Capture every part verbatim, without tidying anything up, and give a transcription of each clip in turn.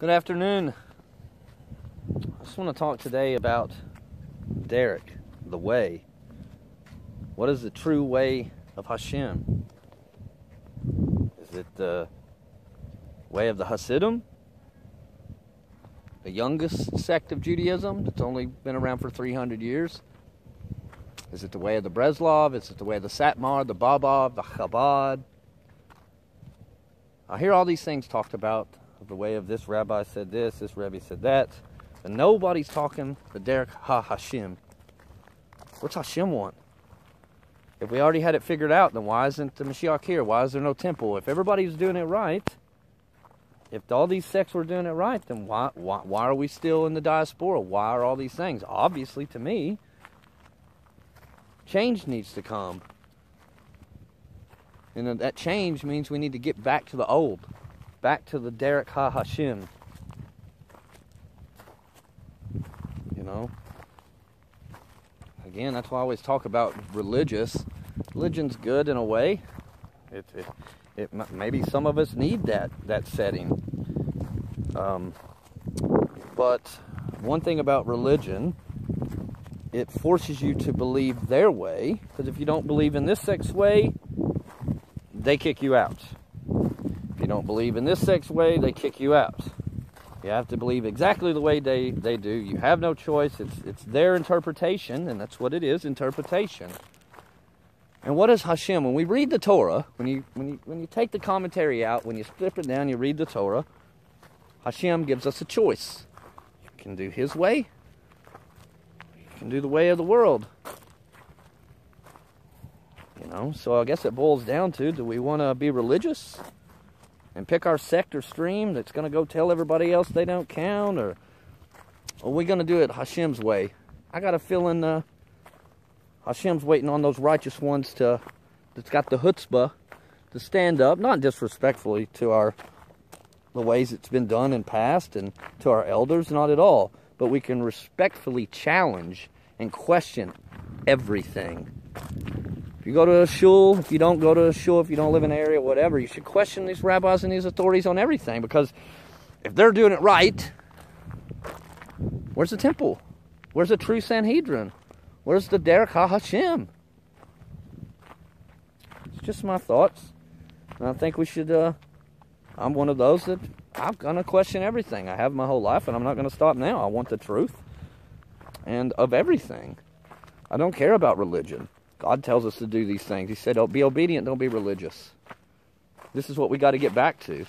Good afternoon. I just want to talk today about derech, the way. What is the true way of Hashem? Is it the way of the Hasidim, the youngest sect of Judaism that's only been around for three hundred years? Is it the way of the Breslov? Is it the way of the Satmar, the Babov, the Chabad? I hear all these things talked about. The way of this rabbi said this, this rabbi said that. And nobody's talking the derech hashem. What's Hashem want? If we already had it figured out, then why isn't the Mashiach here? Why is there no temple? If everybody's doing it right, if all these sects were doing it right, then why, why, why are we still in the diaspora? Why are all these things? Obviously, to me, change needs to come. And that change means we need to get back to the old. Back to the derech hashem. You know? Again, that's why I always talk about religious. Religion's good in a way. It, it, it, maybe some of us need that, that setting. Um, but one thing about religion, it forces you to believe their way. Because if you don't believe in this sect's way, they kick you out. Don't believe in this sect's way, they kick you out. You have to believe exactly the way they, they do. You have no choice. It's, it's their interpretation, and that's what it is, interpretation. And what is Hashem? When we read the Torah, when you, when you, when you take the commentary out, when you strip it down, you read the Torah, Hashem gives us a choice. You can do His way. You can do the way of the world. You know, so I guess it boils down to, do we want to be religious? And pick our sect or stream that's going to go tell everybody else they don't count? Or are we going to do it Hashem's way? I got a feeling uh, Hashem's waiting on those righteous ones to, that's got the chutzpah to stand up, not disrespectfully to our the ways it's been done in past and to our elders, not at all. But we can respectfully challenge and question everything. If you go to a shul, if you don't go to a shul, if you don't live in an area, whatever, you should question these rabbis and these authorities on everything, because if they're doing it right, where's the temple? Where's the true Sanhedrin? Where's the derech hashem? It's just my thoughts. And I think we should, uh, I'm one of those that I'm going to question everything. I have my whole life, and I'm not going to stop now. I want the truth and of everything. I don't care about religion. God tells us to do these things. He said, oh, be obedient, don't be religious. This is what we got to get back to.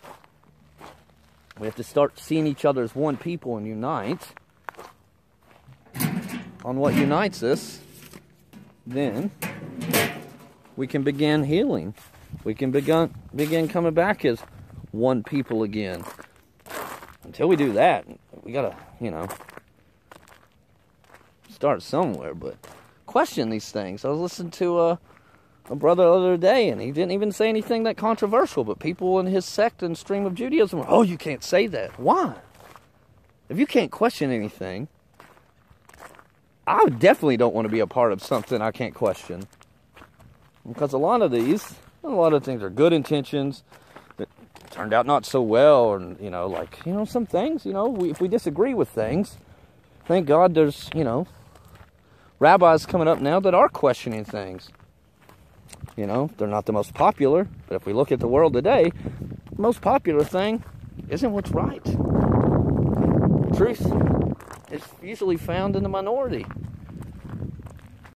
We have to start seeing each other as one people and unite. On what unites us, then we can begin healing. We can begin, begin coming back as one people again. Until we do that, we got to, you know, start somewhere, but question these things. I was listening to a, a brother the other day, and he didn't even say anything that controversial, but people in his sect and stream of Judaism were, oh, you can't say that. Why? If you can't question anything, I definitely don't want to be a part of something I can't question. Because a lot of these, a lot of things are good intentions that turned out not so well, and, you know, like, you know, some things, you know, we, if we disagree with things, thank God there's, you know, rabbis coming up now that are questioning things. You know, they're not the most popular, but if we look at the world today, the most popular thing isn't what's right. Truth is usually found in the minority.